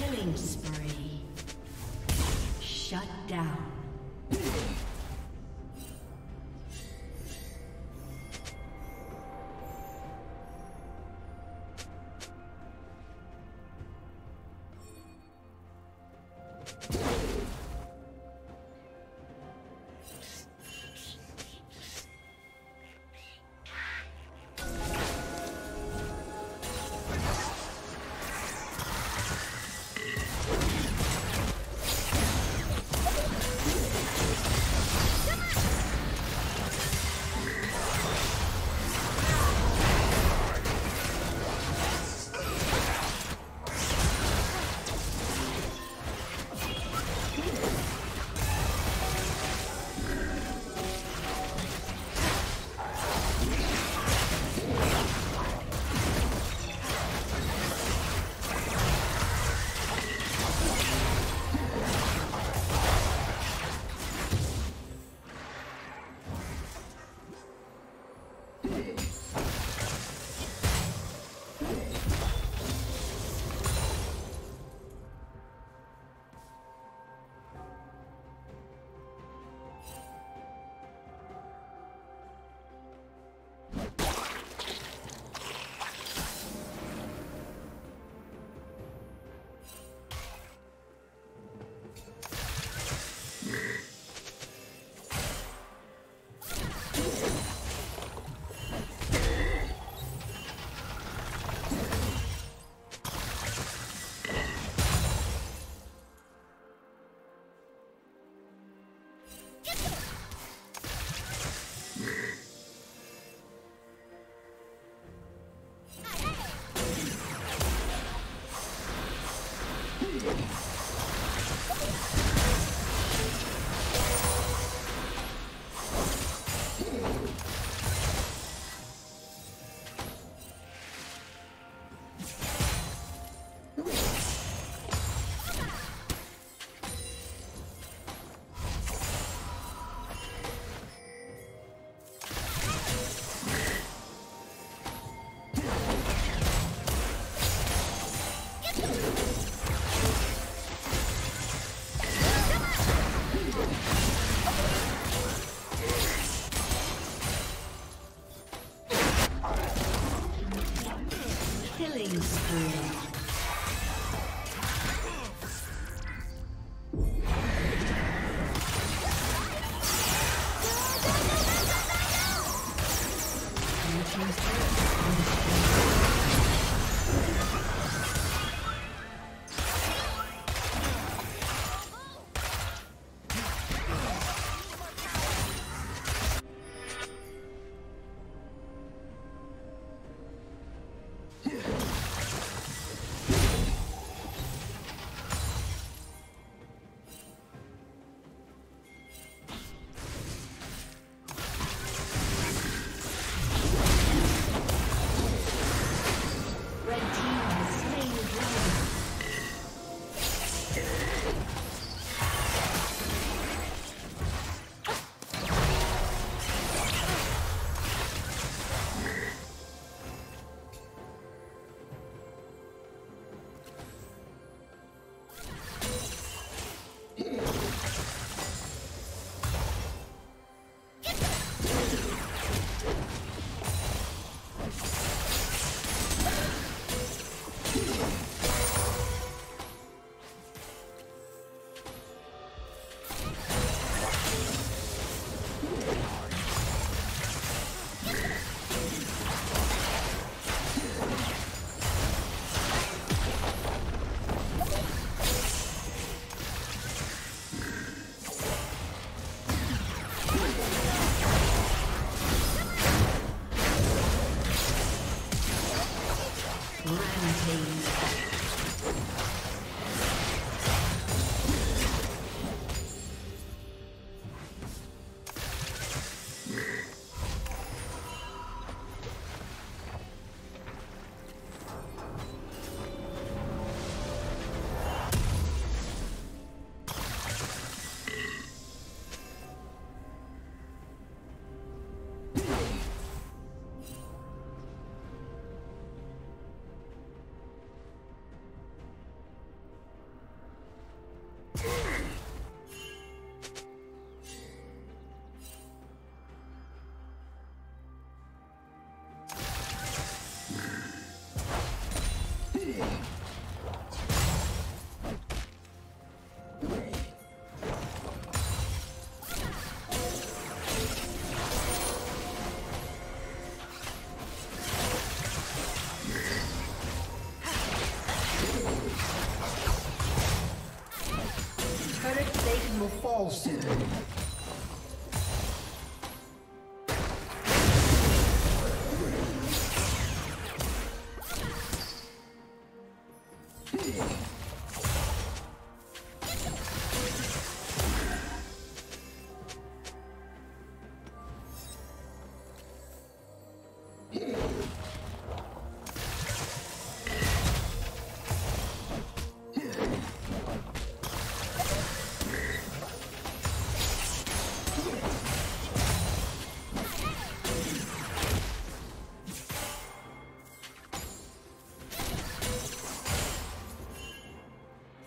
Killing spree. Shut down.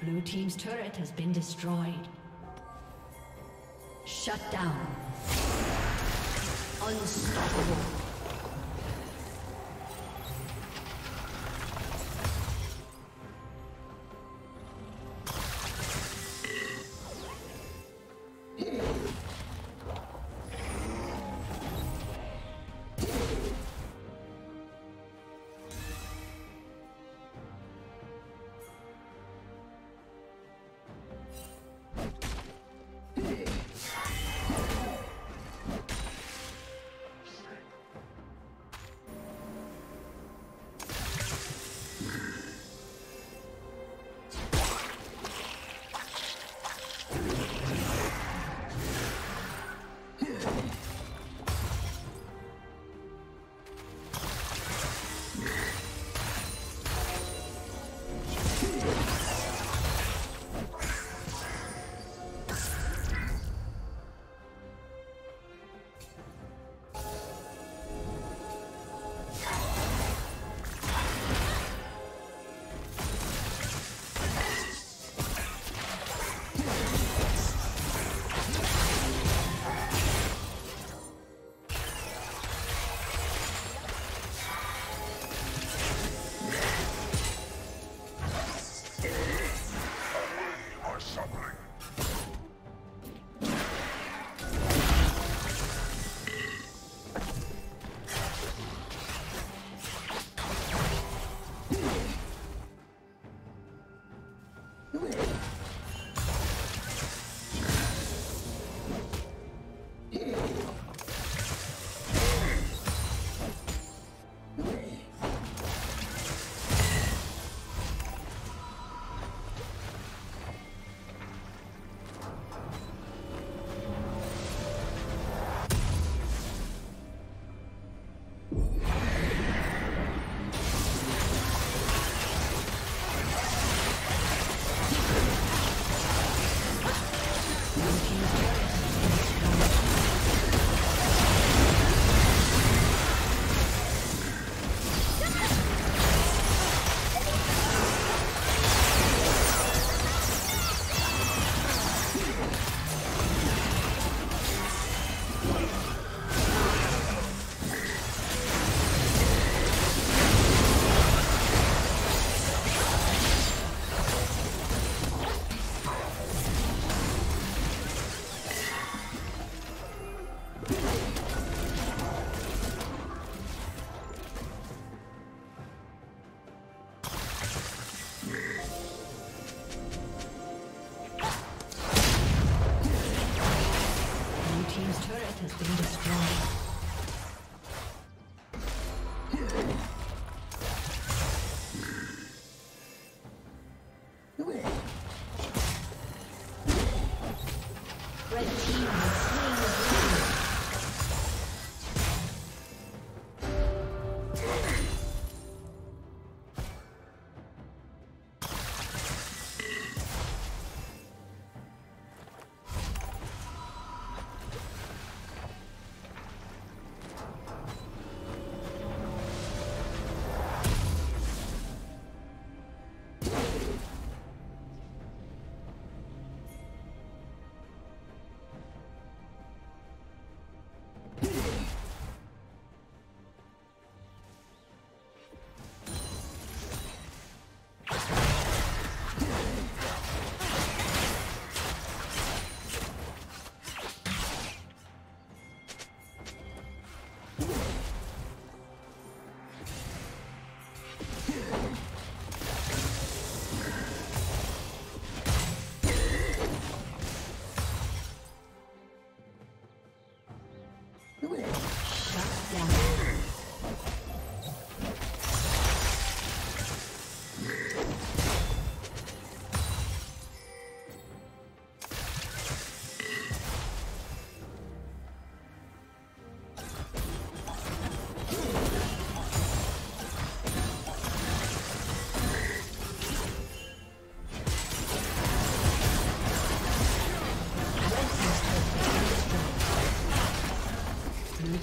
Blue team's turret has been destroyed. Shut down. Unstoppable.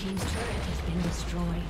team's turret has been destroyed.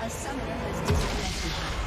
A summoner has disconnected.